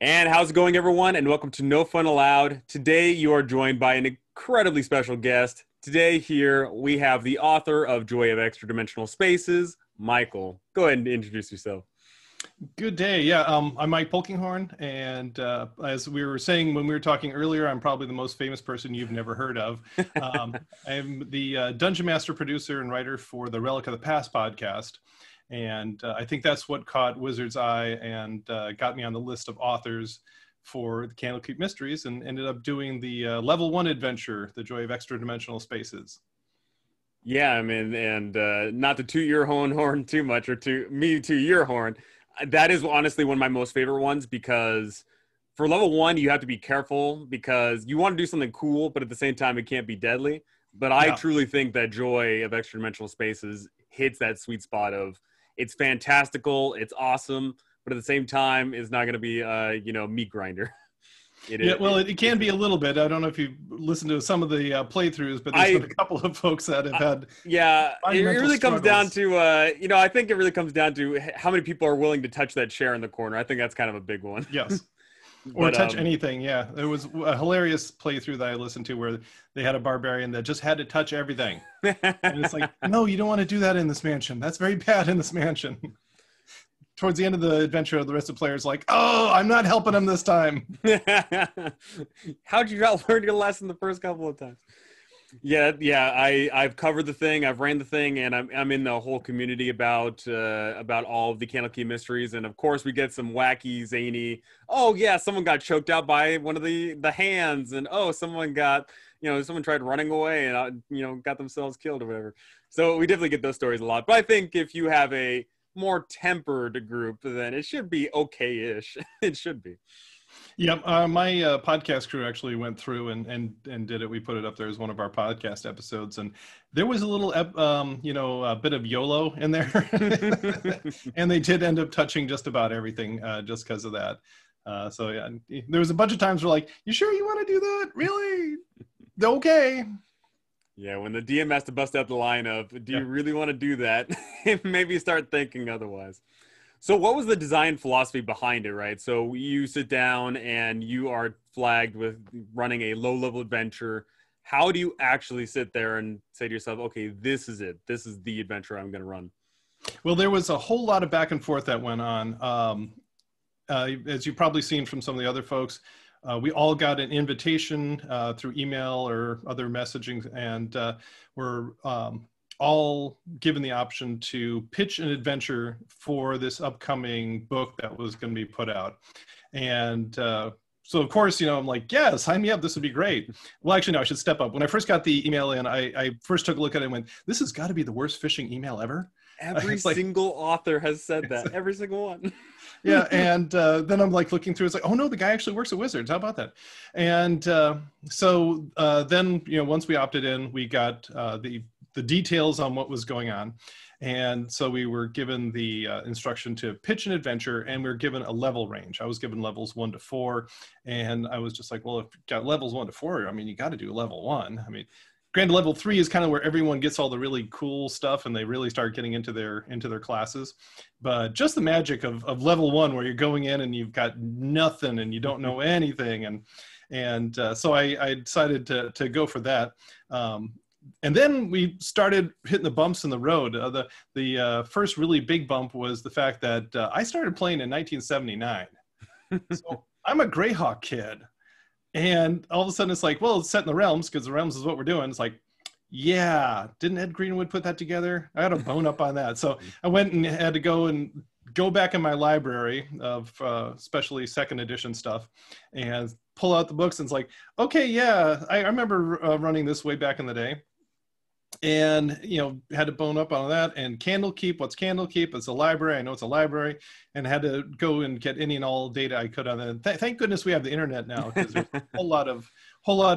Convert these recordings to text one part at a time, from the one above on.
And how's it going, everyone? And welcome to No Fun Allowed. Today, you are joined by an incredibly special guest. Today here, we have the author of Joy of Extra-Dimensional Spaces, Michael. Go ahead and introduce yourself. Good day. Yeah, I'm Mike Polkinghorn. And as we were saying when we were talking earlier, I'm probably the most famous person you've never heard of. I'm the Dungeon Master, producer, and writer for the Relic of the Past podcast. And I think that's what caught Wizard's eye and got me on the list of authors for the Candlekeep Mysteries, and ended up doing the level 1 adventure, The Joy of Extra-Dimensional Spaces. Yeah, I mean, and not to toot your own horn too much, or to me toot your horn. That is honestly one of my most favorite ones, because for level 1, you have to be careful because you want to do something cool, but at the same time, it can't be deadly. But I truly think that Joy of Extra-Dimensional Spaces hits that sweet spot of, it's fantastical, it's awesome, but at the same time, it's not going to be, you know, meat grinder. It can be a little bit. I don't know if you listened to some of the playthroughs, but there's been a couple of folks that have had. It really comes down to, you know, I think it really comes down to how many people are willing to touch that chair in the corner. I think that's kind of a big one. Yes. Or touch anything, yeah. There was a hilarious playthrough that I listened to where they had a barbarian that just had to touch everything. And it's like, no, you don't want to do that in this mansion. That's very bad in this mansion. Towards the end of the adventure, the rest of the players like, oh, I'm not helping him this time. How'd you not learn your lesson the first couple of times? Yeah, I've covered the thing, I've ran the thing, and I'm in the whole community about all of the Candlekeep Mysteries, and of course we get some wacky, zany, oh yeah, someone got choked out by one of the hands, and oh, someone got, you know, someone tried running away and, you know, got themselves killed or whatever. So we definitely get those stories a lot, but I think if you have a more tempered group, then it should be okay-ish. It should be. Yeah, my podcast crew actually went through and did it. We put it up there as one of our podcast episodes, and there was a little, a bit of YOLO in there, and they did end up touching just about everything just because of that. So yeah, there was a bunch of times we're like, "You sure you want to do that? Really? Okay." Yeah, when the DM has to bust out the line of, "Do you really want to do that?" and maybe start thinking otherwise. So what was the design philosophy behind it, right? So you sit down and you are flagged with running a low-level adventure. How do you actually sit there and say to yourself, okay, this is it. This is the adventure I'm going to run? Well, there was a whole lot of back and forth that went on. As you've probably seen from some of the other folks, we all got an invitation through email or other messaging, and we're all given the option to pitch an adventure for this upcoming book that was going to be put out. And so of course, you know, I'm like, yeah, sign me up. This would be great. Well, actually, no, I should step up. When I first got the email in, I first took a look at it and went, this has got to be the worst phishing email ever. Every single author has said that. Every single one. Yeah. And then I'm like looking through, it's like, oh no, the guy actually works at Wizards. How about that? And so then, you know, once we opted in, we got the details on what was going on. And so we were given the instruction to pitch an adventure, and we were given a level range. I was given levels 1 to 4. And I was just like, well, if you got levels 1 to 4, I mean, you got to do level 1. I mean, granted, level 3 is kind of where everyone gets all the really cool stuff and they really start getting into their classes. But just the magic of level 1, where you're going in and you've got nothing and you don't know anything. And so I decided to go for that. And then we started hitting the bumps in the road. The first really big bump was the fact that I started playing in 1979. So I'm a Greyhawk kid. And all of a sudden it's like, well, it's set in the realms because the realms is what we're doing. It's like, yeah, didn't Ed Greenwood put that together? I had a bone up on that. So I went and had to go back in my library of especially 2nd edition stuff and pull out the books. And it's like, okay, yeah, I remember running this way back in the day. And, you know, had to bone up on that. And Candlekeep, what's Candlekeep? It's a library. I know it's a library. And had to go and get any and all data I could on that. Thank goodness we have the internet now, because there's a whole lot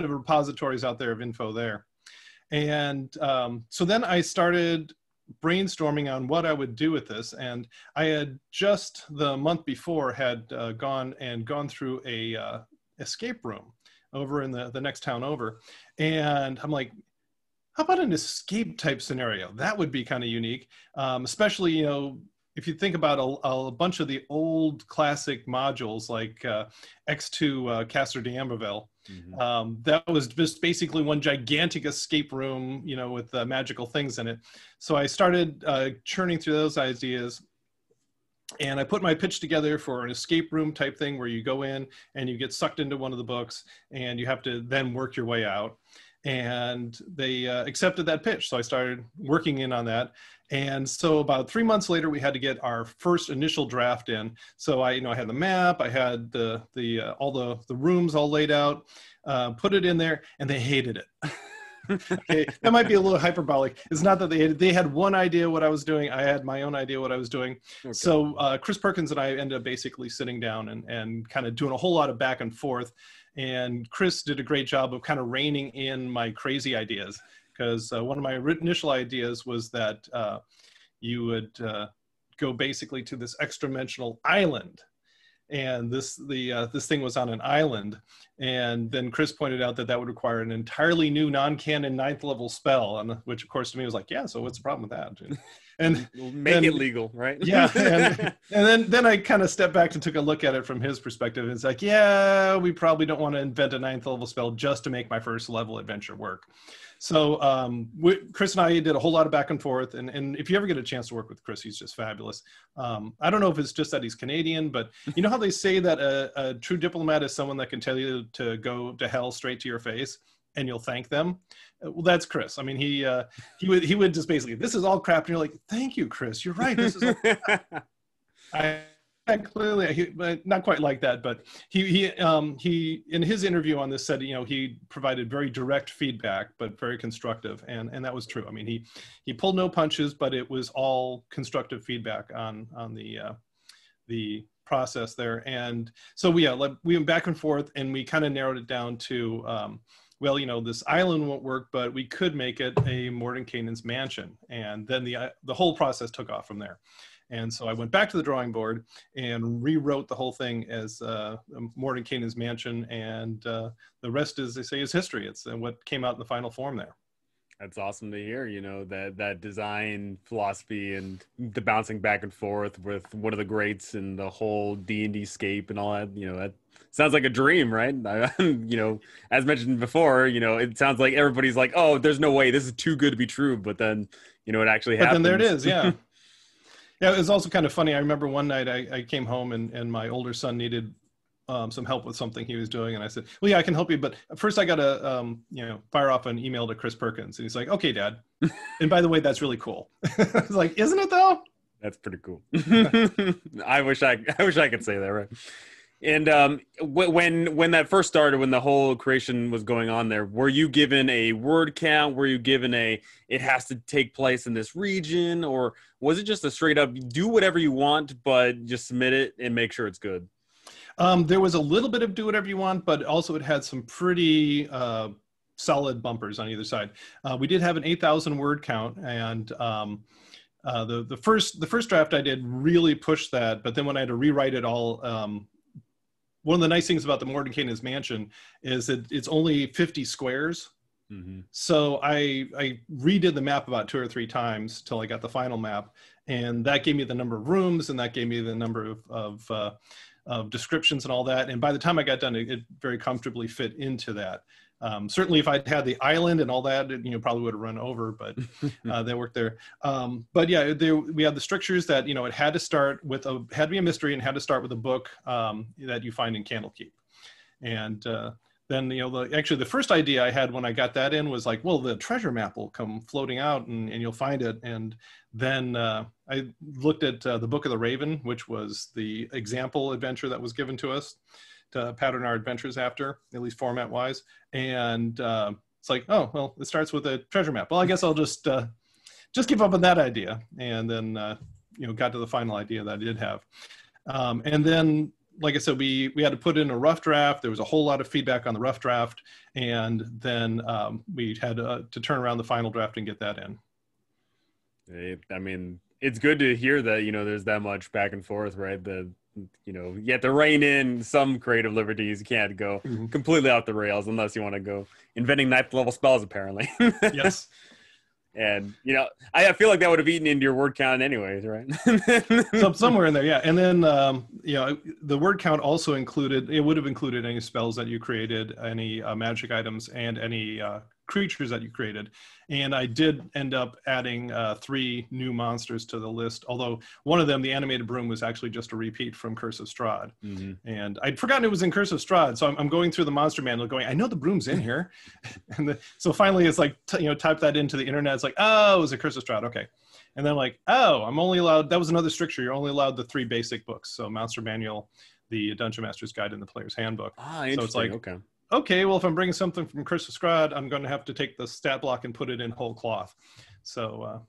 of repositories out there of info there. And so then I started brainstorming on what I would do with this. And I had just the month before had gone through a escape room over in the next town over. And I'm like, how about an escape type scenario? That would be kind of unique, especially, you know, if you think about a bunch of the old classic modules like X2, Castor de Amberville, mm-hmm. That was just basically one gigantic escape room, you know, with magical things in it. So I started churning through those ideas, and I put my pitch together for an escape room type thing where you go in and you get sucked into one of the books and you have to then work your way out. And they accepted that pitch. So I started working in on that. And so about 3 months later, we had to get our first initial draft in. So I, you know, I had the map, I had all the rooms all laid out, put it in there, and they hated it. Okay, that might be a little hyperbolic. It's not that they had one idea what I was doing. I had my own idea what I was doing. Okay. So Chris Perkins and I ended up basically sitting down and kind of doing a whole lot of back and forth. And Chris did a great job of kind of reining in my crazy ideas, because one of my initial ideas was that you would go basically to this extra-dimensional island. And this thing was on an island. And then Chris pointed out that that would require an entirely new non-canon 9th level spell, and which of course to me was like, yeah, so what's the problem with that? And make it legal, right? Yeah. And then I kind of stepped back and took a look at it from his perspective. It's like, yeah, we probably don't want to invent a 9th level spell just to make my 1st level adventure work. So Chris and I did a whole lot of back and forth. And if you ever get a chance to work with Chris, he's just fabulous. I don't know if it's just that he's Canadian, but you know how they say that a true diplomat is someone that can tell you to go to hell straight to your face and you'll thank them? Well, that's Chris. I mean, he would just basically, this is all crap. And you're like, thank you, Chris. You're right. This is all crap. Not quite like that, but he in his interview on this said, you know, he provided very direct feedback, but very constructive, and that was true. I mean, he pulled no punches, but it was all constructive feedback on the process there. And so we went back and forth, and we kind of narrowed it down to well, you know, this island won't work, but we could make it a Mordenkainen's mansion, and then the whole process took off from there. And so I went back to the drawing board and rewrote the whole thing as Mordenkainen's mansion, and the rest, as they say, is history. It's what came out in the final form there. That's awesome to hear, you know, that design philosophy and the bouncing back and forth with one of the greats and the whole D&D scape and all that, you know, that sounds like a dream, right? You know, as mentioned before, you know, it sounds like everybody's like, oh, there's no way, this is too good to be true. But then, you know, it actually happens. But then there it is, yeah. Yeah, it was also kind of funny. I remember one night I came home and my older son needed some help with something he was doing. And I said, well, yeah, I can help you. But first I got to, you know, fire off an email to Chris Perkins. And he's like, okay, Dad. And by the way, that's really cool. I was like, isn't it though? That's pretty cool. I wish I could say that, right? And when that first started, when the whole creation was going on there, were you given a word count? Were you given it has to take place in this region? Or was it just a straight up, do whatever you want, but just submit it and make sure it's good? There was a little bit of do whatever you want, but also it had some pretty solid bumpers on either side. We did have an 8,000 word count, and the first draft I did really pushed that, but then when I had to rewrite it all, one of the nice things about the Mordenkainen's mansion is that it's only 50 squares. Mm-hmm. So I redid the map about 2 or 3 times till I got the final map. And that gave me the number of rooms, and that gave me the number of descriptions and all that. And by the time I got done, it very comfortably fit into that. Certainly if I'd had the island and all that, it, you know, probably would have run over, but they worked there. But yeah, we had the strictures that, you know, it had to start with had to be a mystery and had to start with a book that you find in Candlekeep. And then, you know, actually the first idea I had when I got that in was like, well, the treasure map will come floating out and you'll find it. And then I looked at the Book of the Raven, which was the example adventure that was given to us to pattern our adventures after, at least format wise. And it's like, oh, well, it starts with a treasure map. Well, I guess I'll just give up on that idea. And then, you know, got to the final idea that I did have. And then, like I said, we had to put in a rough draft. There was a whole lot of feedback on the rough draft. And then we had to turn around the final draft and get that in. I mean, it's good to hear that, you know, there's that much back and forth, right? You know, you have to rein in some creative liberties. You can't go completely off the rails unless you want to go inventing 9th level spells, apparently. Yes. And, you know, I feel like that would have eaten into your word count anyways, right? So, somewhere in there, yeah. And then, you know, the word count also included, it would have included any spells that you created, any magic items, and any creatures that you created. And I did end up adding 3 new monsters to the list, although one of them, the animated broom, was actually just a repeat from Curse of Strahd. Mm-hmm. And I'd forgotten it was in Curse of Strahd, so I'm going through the monster manual going, I know the broom's in here. And so finally it's like, you know, type that into the internet. It's like, oh, it was a Curse of Strahd, okay. And then I'm like, oh, I'm only allowed, that was another stricture. You're only allowed the 3 basic books. So Monster Manual, the Dungeon Master's Guide, and the Player's Handbook. Ah, interesting. So it's like, okay. Okay, well, if I'm bringing something from Curse of Strahd, I'm going to have to take the stat block and put it in whole cloth. So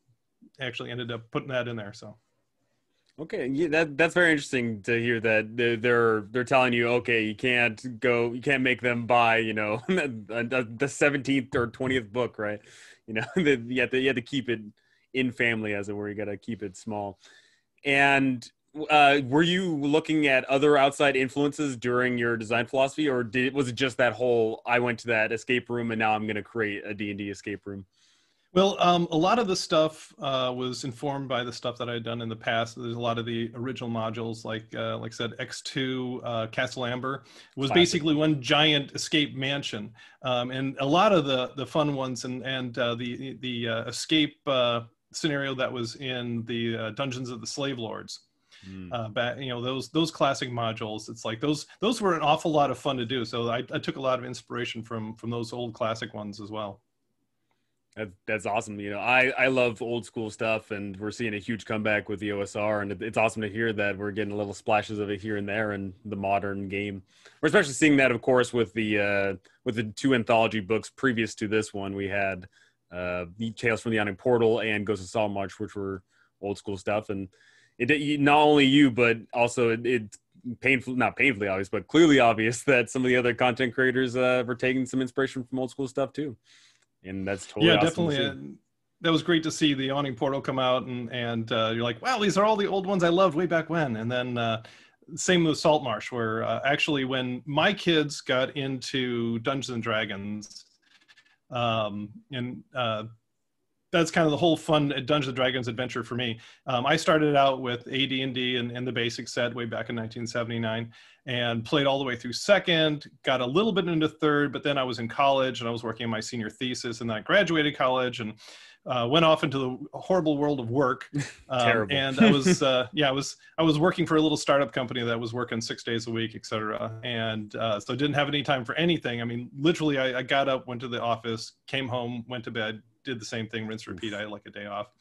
I actually ended up putting that in there. So, okay, yeah, that's very interesting to hear that they're telling you, okay, you can't make them buy, you know, the 17th or 20th book, right? You know, you have to keep it in family, as it were. You got to keep it small. And were you looking at other outside influences during your design philosophy, or was it just that whole, I went to that escape room and now I'm going to create a D&D escape room? Well, a lot of the stuff was informed by the stuff that I had done in the past. There's a lot of the original modules, like I said, X2, Castle Amber, was classic. Basically one giant escape mansion. And a lot of the fun ones and the escape scenario that was in the Dungeons of the Slave Lords. But you know, those classic modules, it's like those were an awful lot of fun to do. So I took a lot of inspiration from those old classic ones as well. That's awesome. You know, I love old school stuff, and we're seeing a huge comeback with the OSR, and it's awesome to hear that we're getting little splashes of it here and there in the modern game. We're especially seeing that, of course, with the 2 anthology books previous to this one. We had Tales from the Onyx Portal and Ghosts of Saltmarsh, which were old school stuff, and it, not only you, but also it's painful, not painfully obvious, but clearly obvious that some of the other content creators were taking some inspiration from old school stuff too. And that's totally awesome. Definitely. That was great to see the Yawning Portal come out, and you're like, wow, these are all the old ones I loved way back when. And then same with Saltmarsh, where actually when my kids got into Dungeons and Dragons, that's kind of the whole fun Dungeons and Dragons adventure for me. I started out with AD&D and the basic set way back in 1979, and played all the way through 2nd, got a little bit into 3rd, but then I was in college and I was working on my senior thesis, and then I graduated college and went off into the horrible world of work. Terrible. And I was, I was working for a little startup company that was working 6 days a week, et cetera. And so didn't have any time for anything. I mean, literally I got up, went to the office, came home, went to bed, did the same thing, rinse, repeat. I had like a day off.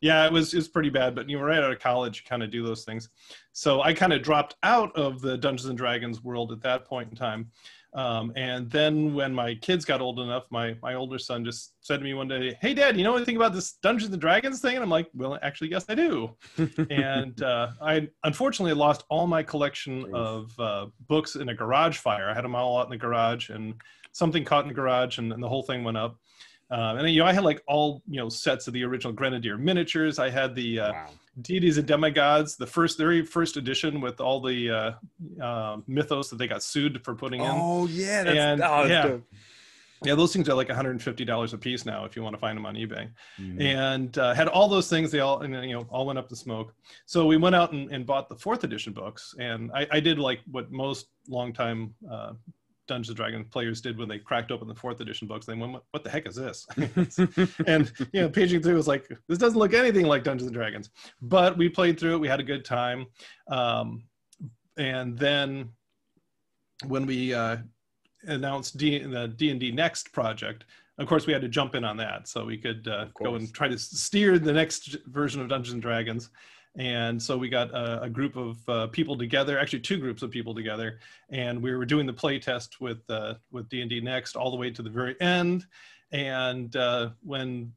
Yeah, it was pretty bad, but you were right out of college, you kind of do those things. So I kind of dropped out of the Dungeons and Dragons world at that point in time. And then when my kids got old enough, my older son just said to me one day, hey Dad, you know anything about this Dungeons and Dragons thing? And I'm like, well, actually, yes, I do. And I unfortunately lost all my collection of books in a garage fire. I had them all out in the garage, and something caught in the garage, and the whole thing went up. And, you know, I had like all, you know, sets of the original Grenadier miniatures. I had the wow. Deities and Demigods, the very first edition with all the mythos that they got sued for putting in. Oh, yeah. Yeah, those things are like $150 a piece now if you want to find them on eBay. Mm-hmm. And had all those things. They all, and, you know, all went up in smoke. So we went out and bought the 4th edition books. And I did like what most longtime Dungeons and Dragons players did when they cracked open the 4th edition books. They went, what the heck is this? And, you know, paging through was like, this doesn't look anything like Dungeons and Dragons. But we played through it. We had a good time. And then when we announced the D&D Next project, of course, we had to jump in on that. So we could go and try to steer the next version of Dungeons and Dragons. And so we got a group of people together, actually 2 groups of people together, and we were doing the play test with D&D Next all the way to the very end. And when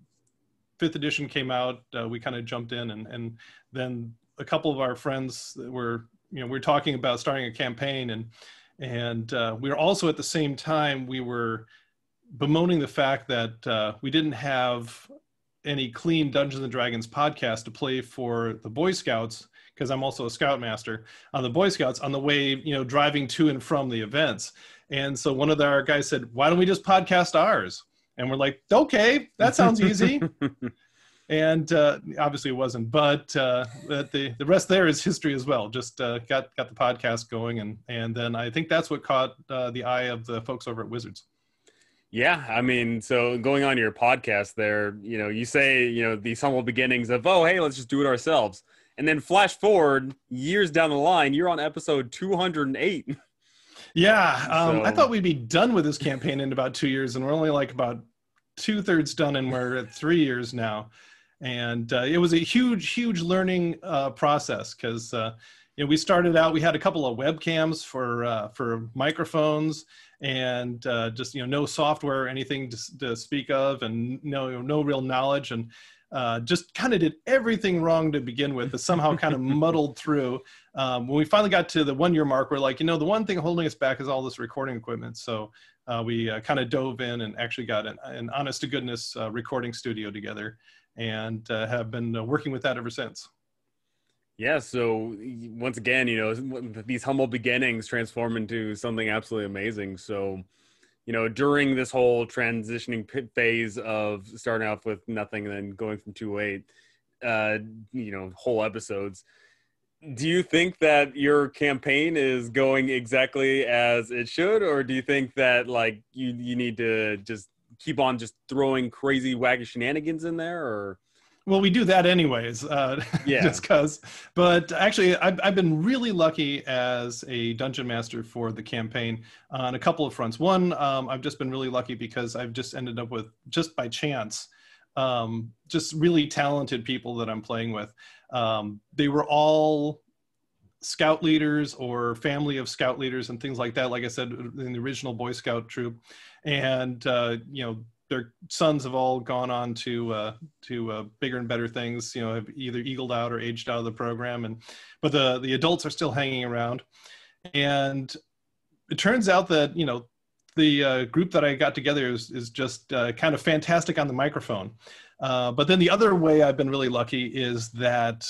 5th edition came out, we kind of jumped in, and then a couple of our friends that were, you know, we were talking about starting a campaign, and we were also at the same time, we were bemoaning the fact that we didn't have any clean Dungeons and Dragons podcast to play for the Boy Scouts, because I'm also a Scoutmaster on the Boy Scouts on the way, you know, driving to and from the events. And so one of our guys said, why don't we just podcast ours? And we're like, okay, that sounds easy. And obviously it wasn't, but the rest there is history as well. Just got the podcast going, and then I think that's what caught the eye of the folks over at Wizards. Yeah, I mean, so going on to your podcast there, you know, you say, you know, these humble beginnings of, oh, hey, let's just do it ourselves. And then flash forward years down the line, you're on episode 208. Yeah, I thought we'd be done with this campaign in about 2 years, and we're only like about 2/3 done, and we're at 3 years now. And it was a huge, huge learning process because, you know, we started out, we had a couple of webcams for microphones and just, you know, no software or anything to speak of, and no real knowledge, and just kind of did everything wrong to begin with, but somehow kind of muddled through. When we finally got to the 1 year mark, we're like, you know, the one thing holding us back is all this recording equipment. So we kind of dove in and actually got an honest to goodness recording studio together, and have been working with that ever since. Yeah, so once again, you know, these humble beginnings transform into something absolutely amazing. So, you know, during this whole transitioning phase of starting off with nothing and then going from 2 to 8, you know, whole episodes, do you think that your campaign is going exactly as it should? Or do you think that, like, you need to just keep on just throwing crazy, wacky shenanigans in there, or... Well, we do that anyways, yeah. Just because. But actually, I've been really lucky as a dungeon master for the campaign on a couple of fronts. One, I've just been really lucky because I've just ended up with, just by chance, just really talented people that I'm playing with. They were all scout leaders or family of scout leaders and things like that, like I said, in the original Boy Scout troop. And, you know, their sons have all gone on to bigger and better things, you know, have either eagled out or aged out of the program. And, but the adults are still hanging around. And it turns out that, you know, the group that I got together is just kind of fantastic on the microphone. But then the other way I've been really lucky is that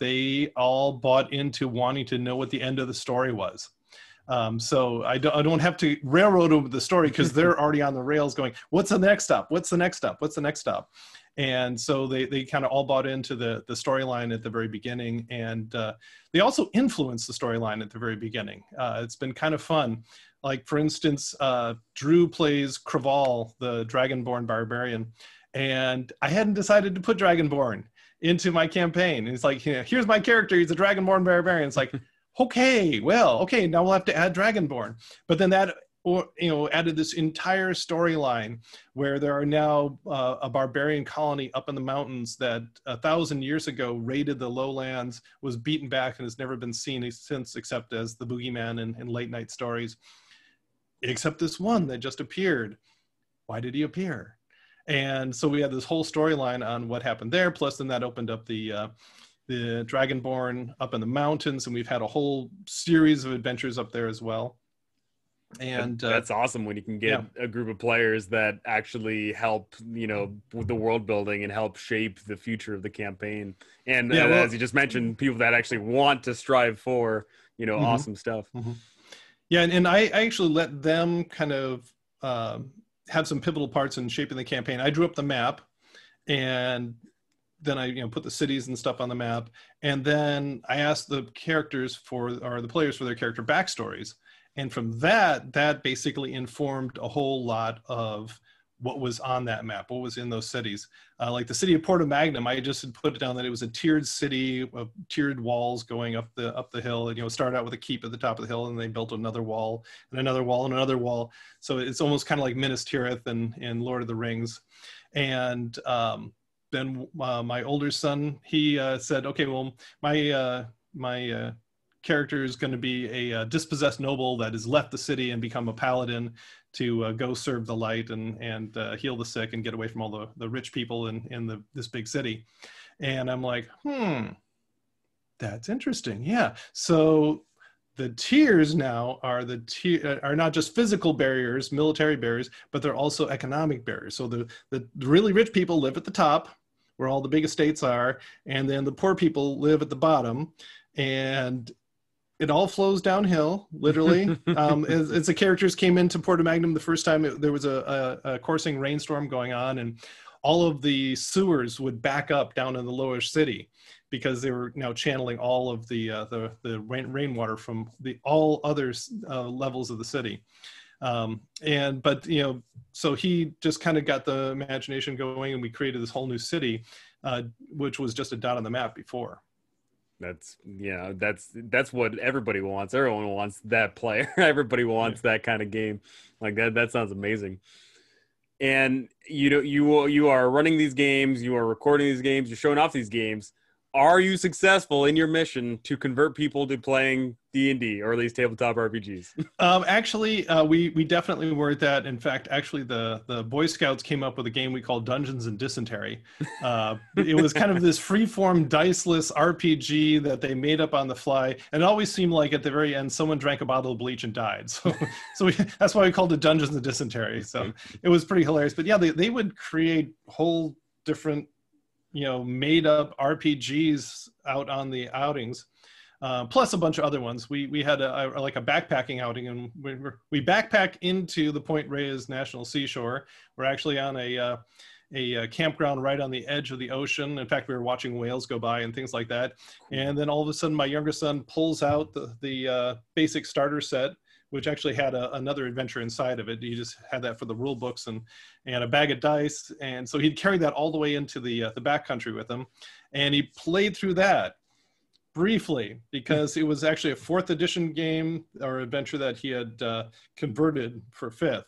they all bought into wanting to know what the end of the story was. So I don't have to railroad over the story because they're already on the rails going, what's the next stop? What's the next stop? What's the next stop? And so they kind of all bought into the storyline at the very beginning. And they also influenced the storyline at the very beginning. It's been kind of fun. Like, for instance, Drew plays Kraval, the Dragonborn Barbarian. And I hadn't decided to put Dragonborn into my campaign. And it's like, you know, here's my character. He's a Dragonborn Barbarian. It's like... okay, well, okay, now we'll have to add Dragonborn. But then that, or, you know, added this entire storyline where there are now a barbarian colony up in the mountains that 1,000 years ago raided the lowlands, was beaten back, and has never been seen since except as the boogeyman in late night stories. Except this one that just appeared. Why did he appear? And so we had this whole storyline on what happened there, plus then that opened up the Dragonborn up in the mountains, and we've had a whole series of adventures up there as well. And that's awesome when you can get a group of players that actually help, you know, with the world building and help shape the future of the campaign. And as you just mentioned, people that actually want to strive for, you know, awesome stuff. Yeah. And I actually let them kind of have some pivotal parts in shaping the campaign. I drew up the map, and then I, you know, put the cities and stuff on the map. And then I asked the characters or the players for their character backstories. And from that basically informed a whole lot of what was on that map, what was in those cities. Like the city of Porta Magnum, I just had put it down that it was a tiered city of tiered walls going up the hill. And, you know, started out with a keep at the top of the hill, and they built another wall and another wall and another wall. So it's almost kind of like Minas Tirith and Lord of the Rings. And, then my older son, he said, okay, well, my character is going to be a dispossessed noble that has left the city and become a paladin to go serve the light and heal the sick and get away from all the rich people in this big city. And I'm like, that's interesting. Yeah. So the tiers now are not just physical barriers, military barriers, but they're also economic barriers. So the really rich people live at the top, where all the big estates are, and then the poor people live at the bottom, and it all flows downhill, literally. As the characters came into Porta Magnum the first time, there was a coursing rainstorm going on, and all of the sewers would back up down in the lowish city because they were now channeling all of the rainwater from all other levels of the city. So he just kind of got the imagination going, and we created this whole new city, which was just a dot on the map before. That's what everybody wants. Everyone wants that player. Everybody wants that kind of game. Like that. That sounds amazing. And you are running these games. You are recording these games. You're showing off these games. Are you successful in your mission to convert people to playing D&D or at least tabletop RPGs? We definitely were at that. In fact, actually the Boy Scouts came up with a game we called Dungeons and Dysentery. It was kind of this freeform diceless RPG that they made up on the fly. And it always seemed like at the very end, someone drank a bottle of bleach and died. So that's why we called it Dungeons and Dysentery. So it was pretty hilarious, but yeah, they would create whole different, made up RPGs out on the outings, plus a bunch of other ones. We had a backpacking outing, and we backpack into the Point Reyes National Seashore. We're actually on a campground right on the edge of the ocean. In fact, we were watching whales go by and things like that. And then all of a sudden my younger son pulls out the basic starter set, which actually had another adventure inside of it. You just had that for the rule books and a bag of dice. And so he'd carry that all the way into the backcountry with him. And he played through that briefly because it was actually a 4th edition game or adventure that he had converted for 5th.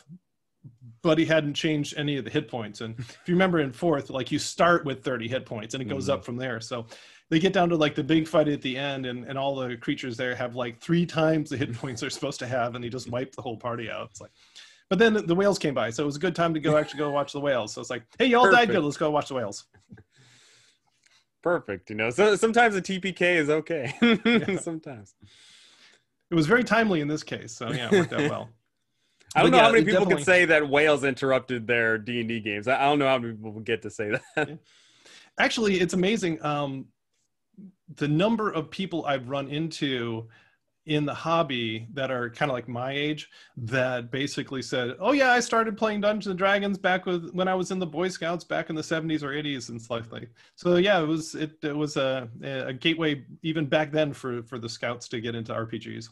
But he hadn't changed any of the hit points. And if you remember in 4th, like you start with 30 hit points and it goes up from there. So they get down to like the big fight at the end, and all the creatures there have like 3 times the hit points they're supposed to have. And he just wiped the whole party out. It's like, but then the whales came by. So it was a good time to go watch the whales. So it's like, hey, you all died good. Let's go watch the whales. Perfect. So sometimes a TPK is okay. Yeah. Sometimes. It was very timely in this case. So yeah, it worked out well. I don't know how many people can say that whales interrupted their D&D games. I don't know how many people get to say that. Yeah. Actually, it's amazing. The number of people I've run into in the hobby that are kind of like my age that basically said, oh yeah, I started playing Dungeons and Dragons back when I was in the Boy Scouts back in the 70s or 80s and stuff like that. So yeah, it was a gateway even back then for the Scouts to get into RPGs.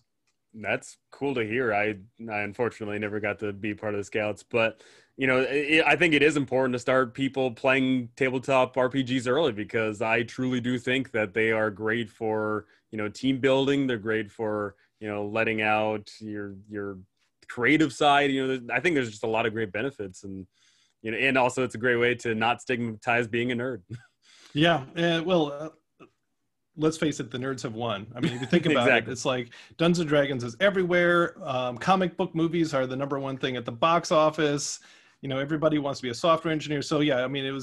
That's cool to hear. I unfortunately never got to be part of the Scouts, but I think it is important to start people playing tabletop RPGs early, because I truly do think that they are great for, team building. They're great for, letting out your creative side. I think there's just a lot of great benefits, and, and also it's a great way to not stigmatize being a nerd. Yeah. Let's face it, the nerds have won. I mean, if you think about exactly. It's like Dungeons and Dragons is everywhere. Comic book movies are the #1 thing at the box office. Everybody wants to be a software engineer. So yeah, I mean,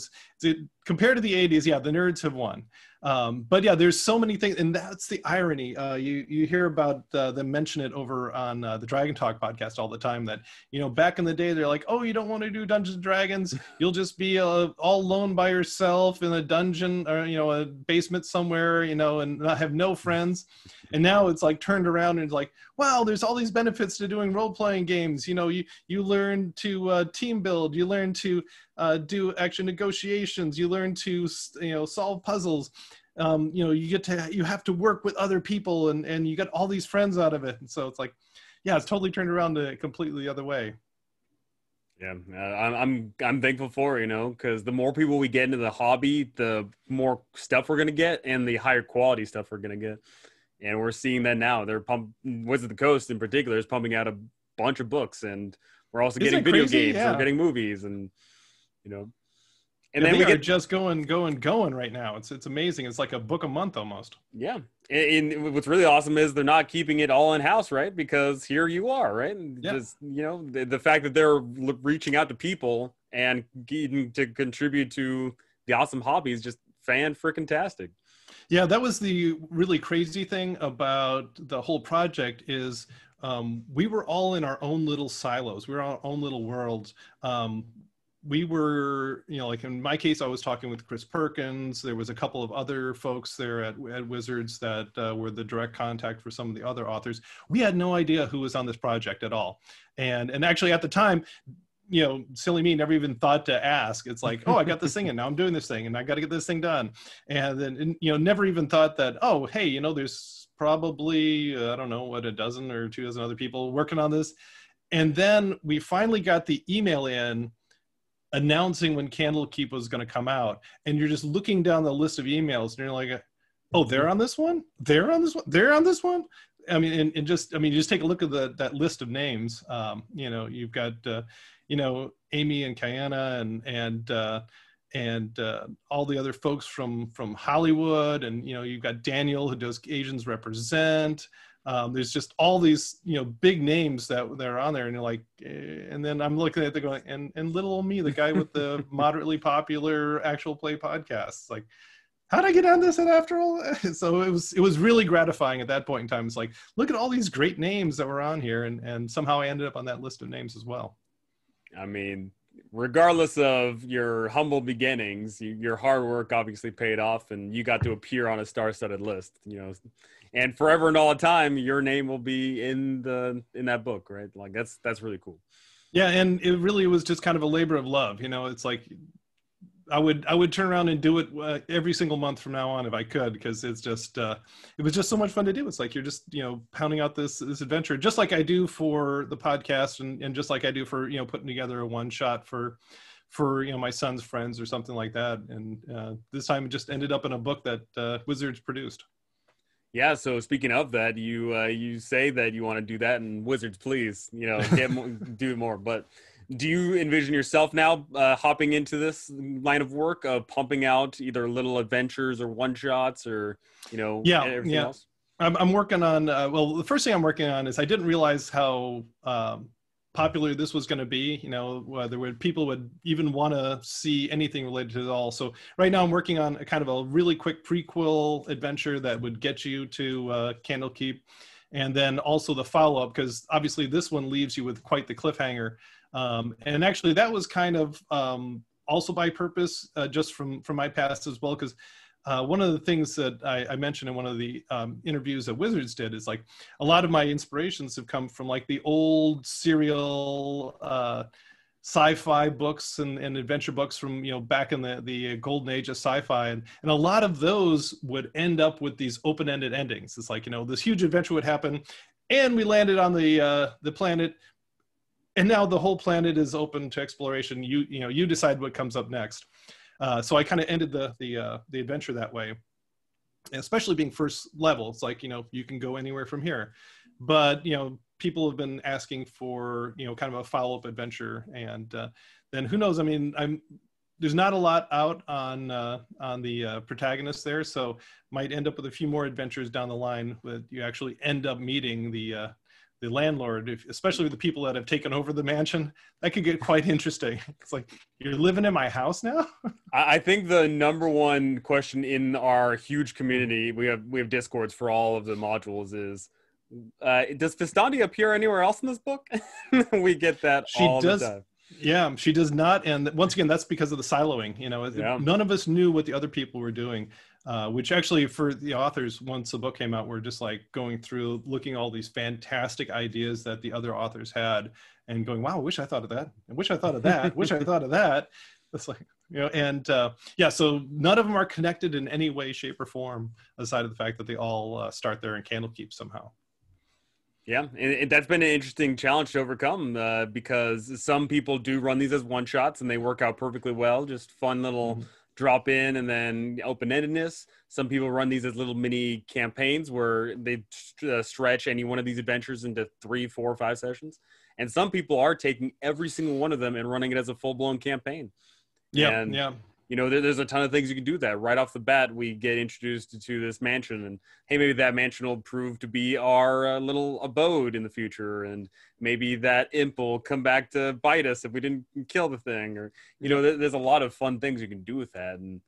compared to the 80s, yeah, the nerds have won. But yeah, there's so many things, and that's the irony. You hear about them mention it over on the Dragon Talk podcast all the time that, back in the day, they're like, oh, you don't want to do Dungeons and Dragons. You'll just be all alone by yourself in a dungeon or, a basement somewhere, and not have no friends. And now it's like turned around and like, wow, there's all these benefits to doing role-playing games. You learn to team build, you learn to do action negotiations, you learn to solve puzzles, you have to work with other people, and you got all these friends out of it. And so it's like, yeah, it's totally turned around to completely the other way. Yeah, I'm thankful for because the more people we get into the hobby, the more stuff we're gonna get, and the higher quality stuff we're gonna get. And we're seeing that now. Wizards of the Coast in particular is pumping out a bunch of books, and we're also getting video games, yeah. We're getting movies, and then we are just going right now. It's amazing. It's like a book a month almost. Yeah. And what's really awesome is they're not keeping it all in house, right? Because here you are, right? And yeah. Just, the fact that they're reaching out to people and getting to contribute to the awesome hobby is just fan-freaking-tastic. Yeah. That was the really crazy thing about the whole project is we were all in our own little silos. We were our own little worlds. we were, you know, like in my case, I was talking with Chris Perkins. There was a couple of other folks there at Wizards that were the direct contact for some of the other authors. We had no idea who was on this project at all. And actually at the time, you know, silly me never even thought to ask. It's like, oh, I got this thing and now I'm doing this thing and I got to get this thing done. And then, you know, never even thought that, oh, hey, you know, there's probably, I don't know, what, a dozen or 2 dozen other people working on this. And then we finally got the email in announcing when Candlekeep was going to come out. And you're just looking down the list of emails and you're like, oh, they're on this one? They're on this one? They're on this one? I mean, and just, I mean, you just take a look at that list of names. You know, you've got, you know, Amy and Kiana and all the other folks from Hollywood. And, you know, you've got Daniel who does Asians Represent. There's just all these, you know, big names that are on there, and you're like, and then I'm looking at it going, and little old me, the guy with the moderately popular actual play podcasts, like, how'd I get on this? And after all, so it was really gratifying at that point in time. It's like, look at all these great names that were on here, and somehow I ended up on that list of names as well. I mean, regardless of your humble beginnings, your hard work obviously paid off, and you got to appear on a star-studded list, you know, and forever and all the time, your name will be in that book, right? Like that's really cool. Yeah. And it really was just kind of a labor of love. You know, it's like, I would turn around and do it every single month from now on if I could, because it's just, it was just so much fun to do. It's like, you're just, you know, pounding out this adventure, just like I do for the podcast and just like I do for, you know, putting together a one shot for, you know, my son's friends or something like that. And this time it just ended up in a book that Wizards produced. Yeah. So speaking of that, you say that you want to do that, and Wizards, please, you know, do more, but do you envision yourself now hopping into this line of work of pumping out either little adventures or one shots or, you know, everything else? I'm working on, well, the first thing I'm working on is I didn't realize how popular this was going to be, you know, whether people would even want to see anything related to it all. So right now I'm working on a kind of a really quick prequel adventure that would get you to Candlekeep. And then also the follow-up, because obviously this one leaves you with quite the cliffhanger. And actually that was kind of also by purpose, just from my past as well, because one of the things that I mentioned in one of the interviews that Wizards did is like a lot of my inspirations have come from like the old serial sci-fi books and adventure books from, you know, back in the golden age of sci-fi, and a lot of those would end up with these open-ended endings. It's like, you know, this huge adventure would happen and we landed on the planet, and now the whole planet is open to exploration. You know, you decide what comes up next. So I kind of ended the adventure that way, and especially being first level. It's like, you know, you can go anywhere from here, but, you know, people have been asking for, you know, kind of a follow-up adventure. And then who knows? I mean, there's not a lot out on the protagonist there. So might end up with a few more adventures down the line that you actually end up meeting the landlord, especially with the people that have taken over the mansion. That could get quite interesting. It's like, you're living in my house now? I think the number one question in our huge community, we have Discords for all of the modules, is, does Fistandi appear anywhere else in this book? We get that all the time. Yeah, she does not. And once again, that's because of the siloing. You know, none of us knew what the other people were doing, which actually for the authors, once the book came out, we're just like going through, looking at all these fantastic ideas that the other authors had and going, wow, I wish I thought of that. I wish I thought of that. Wish I thought of that. It's like, you know, and yeah, so none of them are connected in any way, shape or form, aside of the fact that they all start there in Candlekeep somehow. Yeah, and that's been an interesting challenge to overcome because some people do run these as one-shots and they work out perfectly well, just fun little drop-in and then open-endedness. Some people run these as little mini campaigns where they stretch any one of these adventures into 3, 4, 5 sessions. And some people are taking every single one of them and running it as a full-blown campaign. Yeah, and, yeah. You know, there's a ton of things you can do that. Right off the bat, we get introduced to this mansion, and hey, maybe that mansion will prove to be our little abode in the future, and maybe that imp will come back to bite us if we didn't kill the thing. Or, you know, there's a lot of fun things you can do with that. And,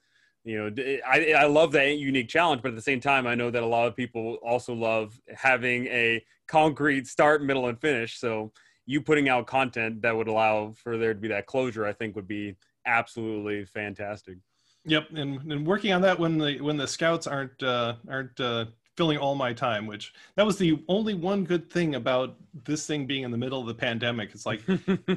you know, I love that unique challenge, but at the same time, I know that a lot of people also love having a concrete start, middle, and finish. So you putting out content that would allow for there to be that closure, I think would be absolutely fantastic. Yep, and working on that when the scouts aren't filling all my time, which that was the only one good thing about this thing being in the middle of the pandemic. It's like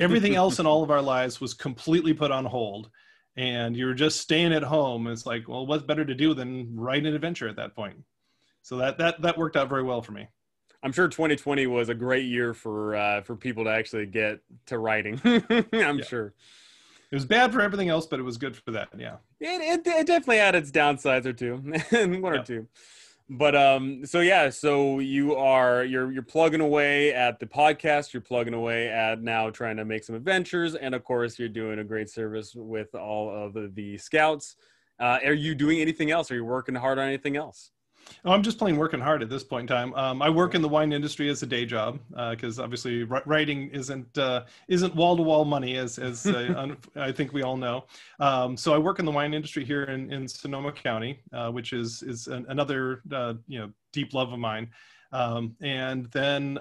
everything else in all of our lives was completely put on hold, and you're just staying at home. It's like, well, what's better to do than write an adventure at that point? So that worked out very well for me. I'm sure 2020 was a great year for people to actually get to writing. I'm sure. It was bad for everything else, but it was good for that. Yeah. It definitely had its downsides or two, one or two. But so you're plugging away at the podcast, you're plugging away at now trying to make some adventures, and of course you're doing a great service with all of the scouts. Are you doing anything else? Are you working hard on anything else? Oh, I'm just plain working hard at this point in time. I work in the wine industry as a day job because obviously writing isn't wall-to-wall money, as I think we all know. So I work in the wine industry here in Sonoma County, which is another deep love of mine. And then